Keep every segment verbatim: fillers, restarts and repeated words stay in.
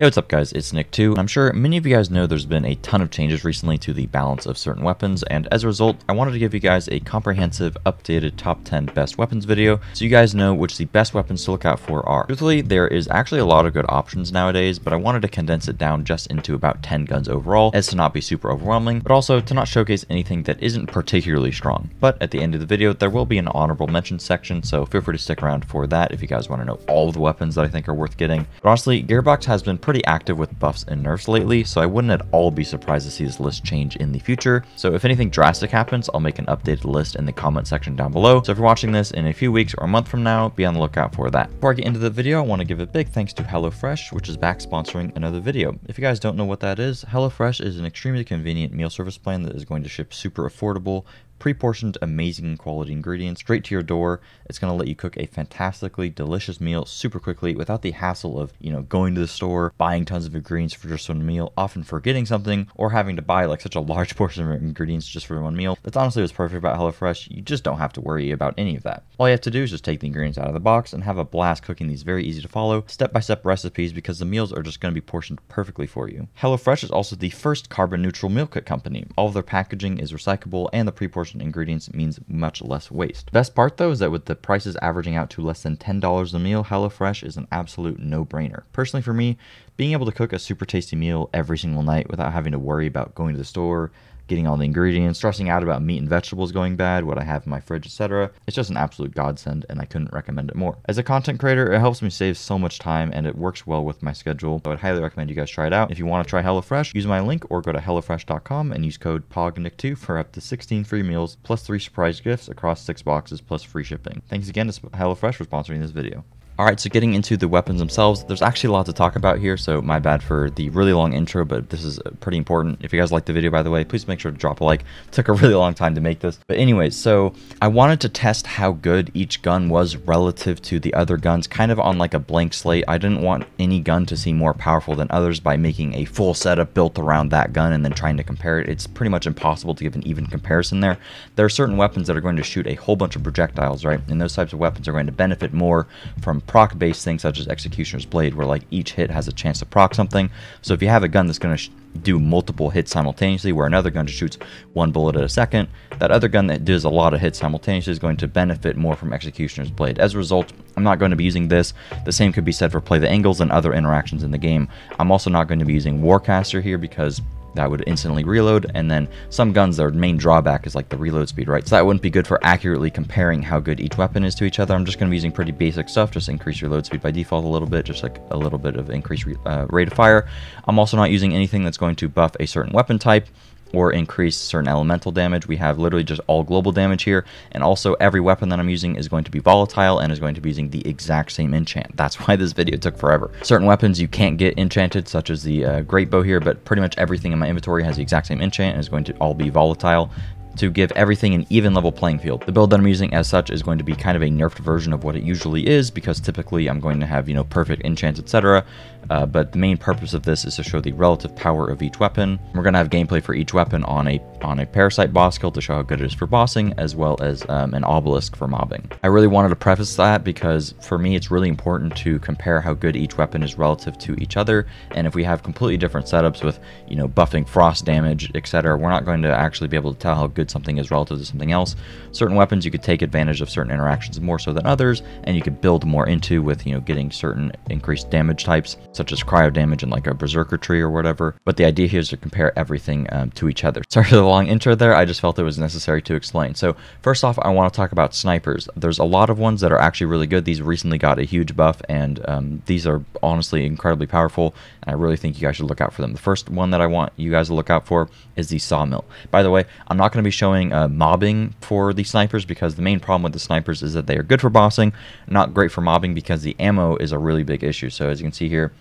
Hey, what's up guys, it's Nick two. I'm sure many of you guys know there's been a ton of changes recently to the balance of certain weapons, and as a result, I wanted to give you guys a comprehensive, updated top ten best weapons video, so you guys know which the best weapons to look out for are. Truthfully, there is actually a lot of good options nowadays, but I wanted to condense it down just into about ten guns overall, as to not be super overwhelming, but also to not showcase anything that isn't particularly strong. But at the end of the video, there will be an honorable mention section, so feel free to stick around for that if you guys want to know all of the weapons that I think are worth getting. But honestly, Gearbox has been pretty pretty active with buffs and nerfs lately, so I wouldn't at all be surprised to see this list change in the future. So if anything drastic happens, I'll make an updated list in the comment section down below. So if you're watching this in a few weeks or a month from now, be on the lookout for that. Before I get into the video, I want to give a big thanks to HelloFresh, which is back sponsoring another video. If you guys don't know what that is, HelloFresh is an extremely convenient meal service plan that is going to ship super affordable, pre-portioned, amazing quality ingredients straight to your door. It's going to let you cook a fantastically delicious meal super quickly without the hassle of, you know, going to the store, buying tons of ingredients for just one meal, often forgetting something, or having to buy like such a large portion of ingredients just for one meal. That's honestly what's perfect about HelloFresh. You just don't have to worry about any of that. All you have to do is just take the ingredients out of the box and have a blast cooking these very easy to follow, step-by-step recipes, because the meals are just going to be portioned perfectly for you. HelloFresh is also the first carbon neutral meal kit company. All of their packaging is recyclable and the pre-portioned ingredients means much less waste. Best part though is that with the prices averaging out to less than ten dollars a meal, HelloFresh is an absolute no-brainer. Personally for me, being able to cook a super tasty meal every single night without having to worry about going to the store, getting all the ingredients, stressing out about meat and vegetables going bad, what I have in my fridge, et cetera. It's just an absolute godsend, and I couldn't recommend it more. As a content creator, it helps me save so much time, and it works well with my schedule. I would highly recommend you guys try it out. If you want to try HelloFresh, use my link or go to HelloFresh dot com and use code P O G N I C two for up to sixteen free meals, plus three surprise gifts across six boxes, plus free shipping. Thanks again to HelloFresh for sponsoring this video. Alright, so getting into the weapons themselves, there's actually a lot to talk about here, so my bad for the really long intro, but this is pretty important. If you guys liked the video, by the way, please make sure to drop a like. It took a really long time to make this. But anyways, so I wanted to test how good each gun was relative to the other guns, kind of on like a blank slate. I didn't want any gun to seem more powerful than others by making a full setup built around that gun and then trying to compare it. It's pretty much impossible to give an even comparison there. There are certain weapons that are going to shoot a whole bunch of projectiles, right? And those types of weapons are going to benefit more from proc-based things such as Executioner's Blade, where like each hit has a chance to proc something. So if you have a gun that's going to do multiple hits simultaneously, where another gun just shoots one bullet at a second, that other gun that does a lot of hits simultaneously is going to benefit more from Executioner's Blade. As a result, I'm not going to be using this. The same could be said for Play the Angles and other interactions in the game. I'm also not going to be using Warcaster here because that would instantly reload, and then some guns, their main drawback is like the reload speed, right? So that wouldn't be good for accurately comparing how good each weapon is to each other. I'm just going to be using pretty basic stuff, just increase your load speed by default a little bit, just like a little bit of increased uh, rate of fire. I'm also not using anything that's going to buff a certain weapon type or increase certain elemental damage. We have literally just all global damage here, and also every weapon that I'm using is going to be volatile and is going to be using the exact same enchant. That's why this video took forever. Certain weapons you can't get enchanted, such as the uh, Great Bow here, but pretty much everything in my inventory has the exact same enchant and is going to all be volatile, to give everything an even level playing field. The build that I'm using as such is going to be kind of a nerfed version of what it usually is, because typically I'm going to have, you know, perfect enchants, et cetera. Uh, but the main purpose of this is to show the relative power of each weapon. We're going to have gameplay for each weapon on a on a parasite boss kill to show how good it is for bossing, as well as um, an obelisk for mobbing. I really wanted to preface that because for me it's really important to compare how good each weapon is relative to each other. And if we have completely different setups with, you know, buffing frost damage, et cetera, we're not going to actually be able to tell how good something is relative to something else. Certain weapons you could take advantage of certain interactions more so than others, and you could build more into with, you know, getting certain increased damage types such as cryo damage and like a berserker tree or whatever. But the idea here is to compare everything um, to each other. Sorry for the long intro there, I just felt it was necessary to explain. So first off, I want to talk about snipers. There's a lot of ones that are actually really good. These recently got a huge buff, and um, these are honestly incredibly powerful, and I really think you guys should look out for them. The first one that I want you guys to look out for is the Sawmill. By the way, I'm not going to be showing uh, mobbing for the snipers, because the main problem with the snipers is that they are good for bossing, not great for mobbing, because the ammo is a really big issue. So as you can see here,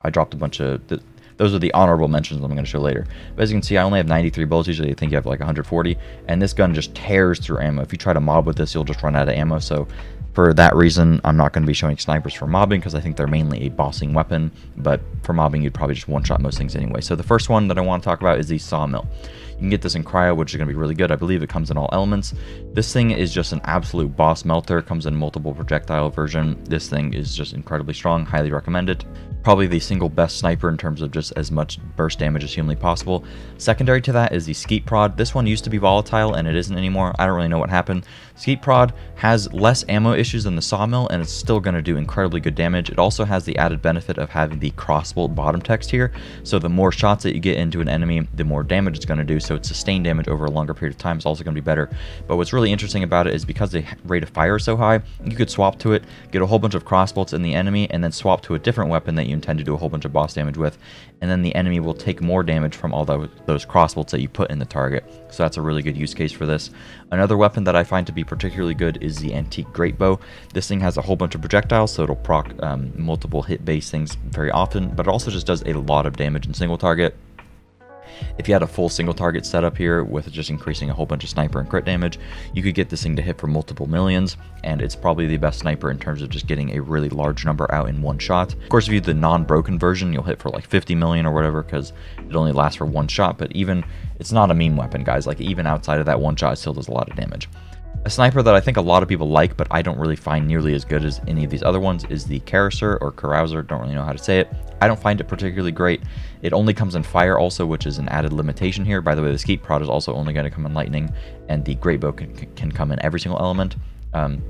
I dropped a bunch of th those are the honorable mentions I'm going to show later. But as you can see, I only have ninety-three bullets. Usually I think you have like one hundred forty, and this gun just tears through ammo. If you try to mob with this, you'll just run out of ammo. So for that reason, I'm not going to be showing snipers for mobbing, because I think they're mainly a bossing weapon, but for mobbing, you'd probably just one-shot most things anyway. So the first one that I want to talk about is the Sawmill. You can get this in cryo, which is going to be really good. I believe it comes in all elements. This thing is just an absolute boss melter. It comes in multiple projectile version. This thing is just incredibly strong. Highly recommend it. probably the single best sniper in terms of just as much burst damage as humanly possible. Secondary to that is the Skeet Prod. This one used to be volatile and it isn't anymore. I don't really know what happened. Skeet Prod has less ammo issues than the Sawmill and it's still going to do incredibly good damage. It also has the added benefit of having the crossbolt bottom text here, so the more shots that you get into an enemy, the more damage it's going to do, so it's sustained damage over a longer period of time. It's also going to be better. But what's really interesting about it is because the rate of fire is so high, you could swap to it, get a whole bunch of crossbolts in the enemy, and then swap to a different weapon that you intend to do a whole bunch of boss damage with, and then the enemy will take more damage from all those, those crossbolts that you put in the target. So that's a really good use case for this. Another weapon that I find to be particularly good is the Antique Great Bow. This thing has a whole bunch of projectiles, so it'll proc um, multiple hit base things very often, but it also just does a lot of damage in single target. If you had a full single target setup here with just increasing a whole bunch of sniper and crit damage, you could get this thing to hit for multiple millions, and it's probably the best sniper in terms of just getting a really large number out in one shot. Of course, if you do the non-broken version, you'll hit for like fifty million or whatever because it only lasts for one shot, but even, it's not a meme weapon, guys. Like, even outside of that one shot, it still does a lot of damage. A sniper that I think a lot of people like, but I don't really find nearly as good as any of these other ones, is the Carouser or Carouser, don't really know how to say it. I don't find it particularly great. It only comes in fire also, which is an added limitation here. By the way, the Skeet Prod is also only going to come in lightning, and the Great Bow can, can come in every single element. Um,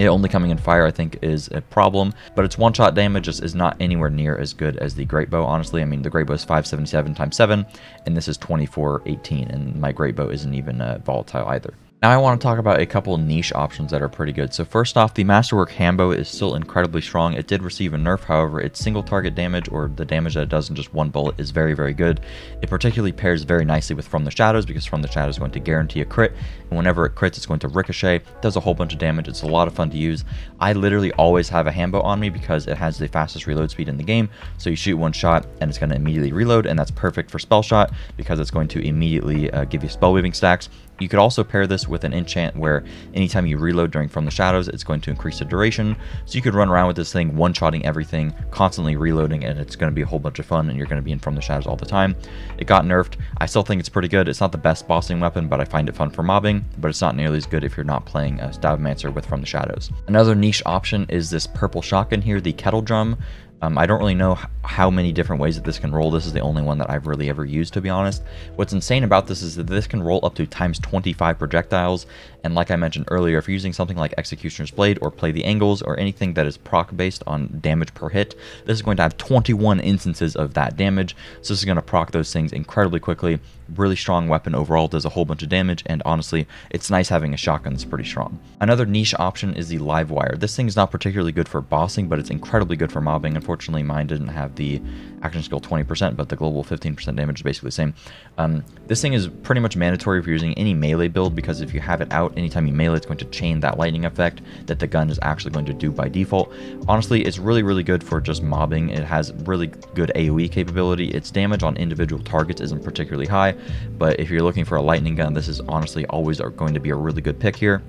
It only coming in fire, I think, is a problem, but its one-shot damage just is not anywhere near as good as the Great Bow, honestly. I mean, the Great Bow is five seventy-seven times seven, and this is twenty-four eighteen, and my Great Bow isn't even uh, volatile either. Now I want to talk about a couple niche options that are pretty good. So first off, the Masterwork Hambo is still incredibly strong. It did receive a nerf, however, its single target damage, or the damage that it does in just one bullet, is very, very good. It particularly pairs very nicely with From the Shadows, because From the Shadows is going to guarantee a crit, and whenever it crits, it's going to ricochet. It does a whole bunch of damage. It's a lot of fun to use. I literally always have a Hambo on me because it has the fastest reload speed in the game, so you shoot one shot, and it's going to immediately reload, and that's perfect for Spellshot, because it's going to immediately uh, give you Spellweaving stacks. You could also pair this with an enchant where anytime you reload during From the Shadows, it's going to increase the duration. So you could run around with this thing, one-shotting everything, constantly reloading, and it's going to be a whole bunch of fun, and you're going to be in From the Shadows all the time. It got nerfed. I still think it's pretty good. It's not the best bossing weapon, but I find it fun for mobbing, but it's not nearly as good if you're not playing a Stabmancer with From the Shadows. Another niche option is this purple shotgun here, the Kettledrum. Um, I don't really know how many different ways that this can roll. This is the only one that I've really ever used, to be honest. What's insane about this is that this can roll up to times twenty-five projectiles. And like I mentioned earlier, if you're using something like Executioner's Blade or Play the Angles or anything that is proc based on damage per hit, this is going to have twenty-one instances of that damage. So this is going to proc those things incredibly quickly. Really strong weapon overall, does a whole bunch of damage, and honestly, it's nice having a shotgun that's pretty strong. Another niche option is the Live Wire. This thing is not particularly good for bossing, but it's incredibly good for mobbing. Unfortunately, mine didn't have the action skill twenty percent, but the global fifteen percent damage is basically the same. Um, this thing is pretty much mandatory if you're using any melee build, because if you have it out, anytime you melee, it's going to chain that lightning effect that the gun is actually going to do by default. Honestly, it's really, really good for just mobbing. It has really good AoE capability. Its damage on individual targets isn't particularly high, but if you're looking for a lightning gun, this is honestly always are going to be a really good pick here.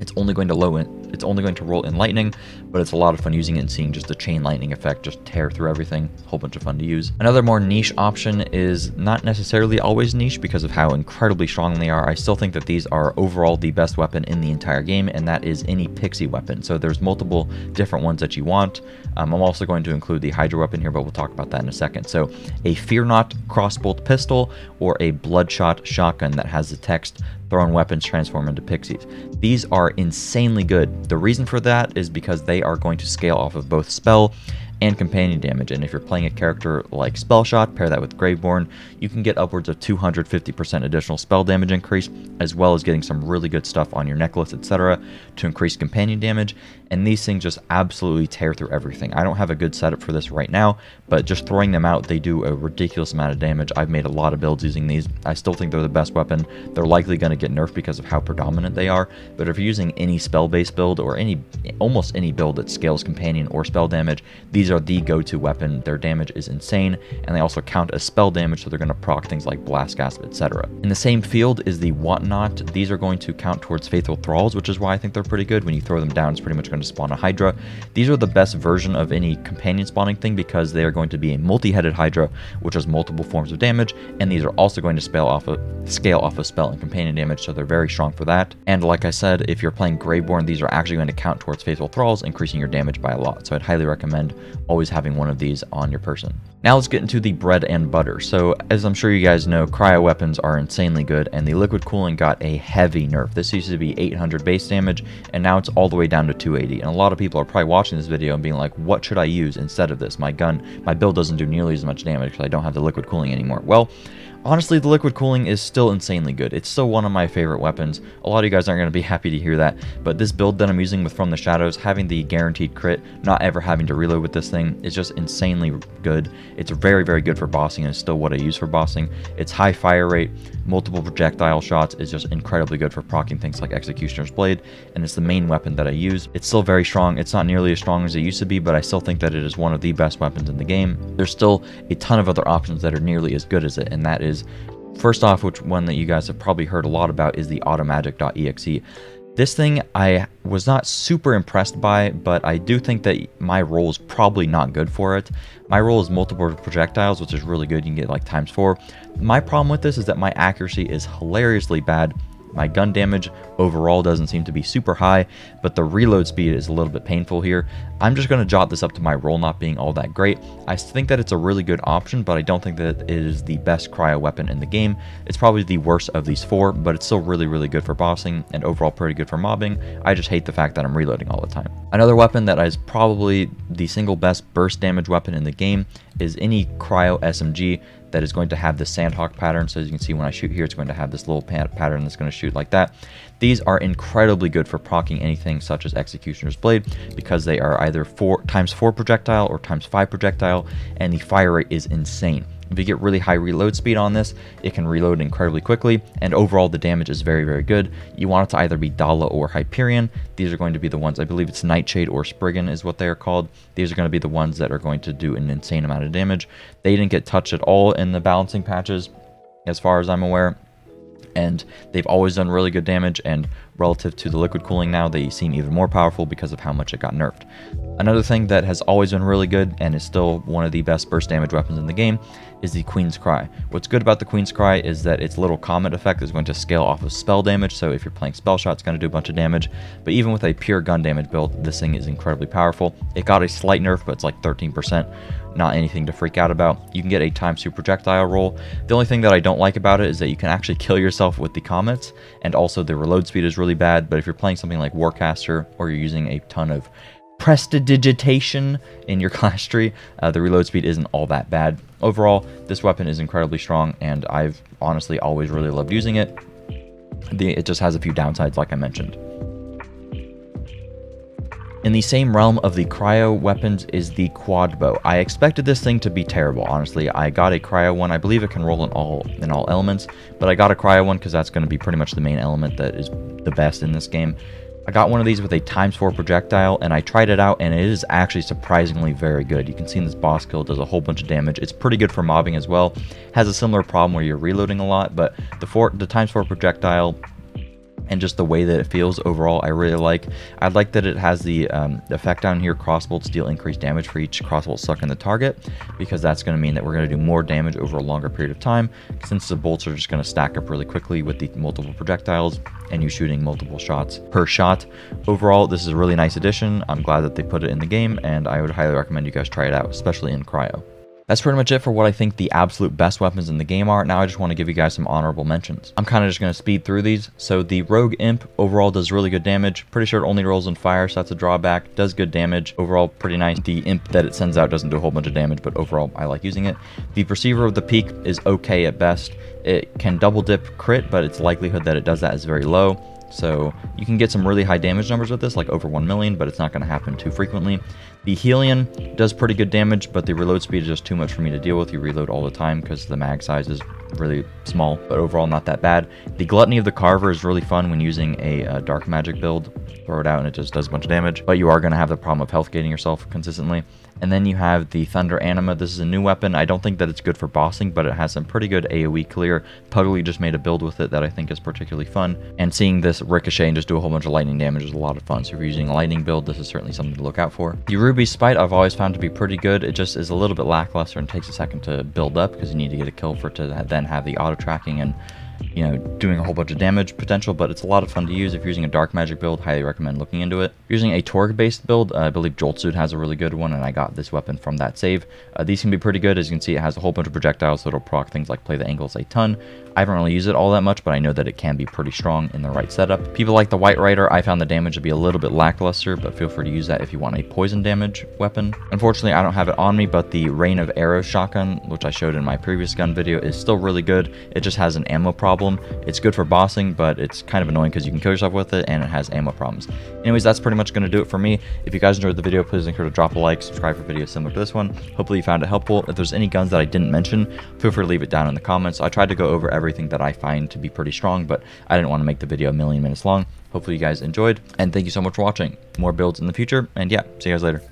It's only going to low in, it's only going to roll in lightning, but it's a lot of fun using it and seeing just the chain lightning effect just tear through everything. Whole bunch of fun to use. Another more niche option is not necessarily always niche because of how incredibly strong they are. I still think that these are overall the best weapon in the entire game, and that is any pixie weapon. So there's multiple different ones that you want. Um, I'm also going to include the Hydra weapon here, but we'll talk about that in a second. So a Fear Not crossbolt pistol or a Bloodshot shotgun that has the text, thrown weapons transform into pixies. These are insanely good. The reason for that is because they are going to scale off of both spell and companion damage, and if you're playing a character like Spellshot, pair that with Graveborn, you can get upwards of two hundred fifty percent additional spell damage increase, as well as getting some really good stuff on your necklace, et cetera, to increase companion damage, and these things just absolutely tear through everything. I don't have a good setup for this right now, but just throwing them out, they do a ridiculous amount of damage. I've made a lot of builds using these. I still think they're the best weapon. They're likely going to get nerfed because of how predominant they are, but if you're using any spell-based build, or any almost any build that scales companion or spell damage, these are the go-to weapon. Their damage is insane, and they also count as spell damage, so they're going to proc things like Blast Gasp, et cetera. In the same field is the Whatnot. These are going to count towards Faithful Thralls, which is why I think they're pretty good. When you throw them down, it's pretty much going to spawn a Hydra. These are the best version of any companion spawning thing because they are going to be a multi-headed Hydra, which has multiple forms of damage, and these are also going to scale off of, scale off of spell and companion damage, so they're very strong for that. And like I said, if you're playing Graveborn, these are actually going to count towards Faithful Thralls, increasing your damage by a lot, so I'd highly recommend always having one of these on your person. Now let's get into the bread and butter. So as I'm sure you guys know, cryo weapons are insanely good, and the liquid cooling got a heavy nerf. This used to be eight hundred base damage, and now it's all the way down to two eighty. And a lot of people are probably watching this video and being like, what should I use instead of this? My gun, my build doesn't do nearly as much damage because I don't have the liquid cooling anymore. Well, honestly, the liquid cooling is still insanely good. It's still one of my favorite weapons. A lot of you guys aren't going to be happy to hear that, but this build that I'm using with From the Shadows, having the guaranteed crit, not ever having to reload with this thing, is just insanely good. It's very, very good for bossing, and it's still what I use for bossing. Its high fire rate, multiple projectile shots is just incredibly good for proccing things like Executioner's Blade, and it's the main weapon that I use. It's still very strong. It's not nearly as strong as it used to be, but I still think that it is one of the best weapons in the game. There's still a ton of other options that are nearly as good as it, and that is Is, first off, which one that you guys have probably heard a lot about is the AutoMagic dot E X E. This thing I was not super impressed by, but I do think that my role is probably not good for it. My role is multiple projectiles, which is really good. You can get like times four. My problem with this is that my accuracy is hilariously bad. My gun damage overall doesn't seem to be super high, but the reload speed is a little bit painful here. I'm just going to jot this up to my roll not being all that great. I think that it's a really good option, but I don't think that it is the best cryo weapon in the game. It's probably the worst of these four, but it's still really, really good for bossing and overall pretty good for mobbing. I just hate the fact that I'm reloading all the time. Another weapon that is probably the single best burst damage weapon in the game is any cryo S M G that is going to have the Sandhawk pattern. So as you can see, when I shoot here, it's going to have this little pattern that's going to shoot like that. These are incredibly good for proccing anything such as Executioner's Blade because they are either four times four projectile or times five projectile, and the fire rate is insane. If you get really high reload speed on this, it can reload incredibly quickly, and overall the damage is very, very good. You want it to either be Dala or Hyperion. These are going to be the ones, I believe it's Nightshade or Spriggan is what they are called. These are going to be the ones that are going to do an insane amount of damage. They didn't get touched at all in the balancing patches, as far as I'm aware, and they've always done really good damage, and relative to the liquid cooling now, they seem even more powerful because of how much it got nerfed. Another thing that has always been really good and is still one of the best burst damage weapons in the game is the Queen's Cry. What's good about the Queen's Cry is that its little comet effect is going to scale off of spell damage, so if you're playing Spellshot, it's going to do a bunch of damage, but even with a pure gun damage build, this thing is incredibly powerful. It got a slight nerf, but it's like thirteen percent, not anything to freak out about. You can get a times two projectile roll. The only thing that I don't like about it is that you can actually kill yourself with the comets, and also the reload speed is really bad, but if you're playing something like Warcaster or you're using a ton of Prestidigitation in your class tree, uh, the reload speed isn't all that bad. Overall, this weapon is incredibly strong, and I've honestly always really loved using it. The, it just has a few downsides, like I mentioned. In the same realm of the cryo weapons is the Quad Bow. I expected this thing to be terrible, honestly. I got a cryo one. I believe it can roll in all in all elements, but I got a cryo one because that's going to be pretty much the main element that is the best in this game. I got one of these with a times four projectile, and I tried it out, and it is actually surprisingly very good. You can see in this boss kill, it does a whole bunch of damage. It's pretty good for mobbing as well. Has a similar problem where you're reloading a lot, but the four the times four projectile and just the way that it feels overall, I really like. I like that it has the um, effect down here, crossbolts deal increased damage for each crossbolt stuck in the target, because that's gonna mean that we're gonna do more damage over a longer period of time, since the bolts are just gonna stack up really quickly with the multiple projectiles and you shooting multiple shots per shot. Overall, this is a really nice addition. I'm glad that they put it in the game, and I would highly recommend you guys try it out, especially in cryo. That's pretty much it for what I think the absolute best weapons in the game are. Now I just want to give you guys some honorable mentions. I'm kind of just going to speed through these. So the Rogue Imp overall does really good damage. Pretty sure it only rolls in fire, so that's a drawback. Does good damage. Overall, pretty nice. The Imp that it sends out doesn't do a whole bunch of damage, but overall, I like using it. The Perceiver of the Peak is okay at best. It can double dip crit, but its likelihood that it does that is very low. So you can get some really high damage numbers with this, like over one million, but it's not going to happen too frequently. The Helion does pretty good damage, but the reload speed is just too much for me to deal with. You reload all the time because the mag size is really small, but overall not that bad. The Gluttony of the Carver is really fun when using a uh, dark magic build. Throw it out and it just does a bunch of damage, but you are going to have the problem of health gating yourself consistently. And then you have the Thunder Anima. This is a new weapon. I don't think that it's good for bossing, but it has some pretty good AoE clear. Pugly just made a build with it that I think is particularly fun, and seeing this ricochet and just do a whole bunch of lightning damage is a lot of fun. So if you're using a lightning build, this is certainly something to look out for. The Ruby Spite I've always found to be pretty good. It just is a little bit lackluster and takes a second to build up because you need to get a kill for it to then have the auto tracking and you know, doing a whole bunch of damage potential, but it's a lot of fun to use. If you're using a dark magic build, highly recommend looking into it. If you're using a Torg based build, uh, I believe Joltsuit has a really good one, and I got this weapon from that save. Uh, these can be pretty good. As you can see, it has a whole bunch of projectiles, so it'll proc things like play the angles a ton. I haven't really used it all that much, but I know that it can be pretty strong in the right setup. People like the White Rider, I found the damage to be a little bit lackluster, but feel free to use that if you want a poison damage weapon. Unfortunately, I don't have it on me, but the Rain of Arrows shotgun, which I showed in my previous gun video, is still really good. It just has an ammo problem. It's good for bossing, but it's kind of annoying because you can kill yourself with it, and it has ammo problems. Anyways, that's pretty much going to do it for me. If you guys enjoyed the video, please make sure to drop a like, subscribe for videos similar to this one. Hopefully you found it helpful. If there's any guns that I didn't mention, feel free to leave it down in the comments. I tried to go over everything that I find to be pretty strong, but I didn't want to make the video a million minutes long. Hopefully you guys enjoyed, and thank you so much for watching. More builds in the future, and yeah, see you guys later.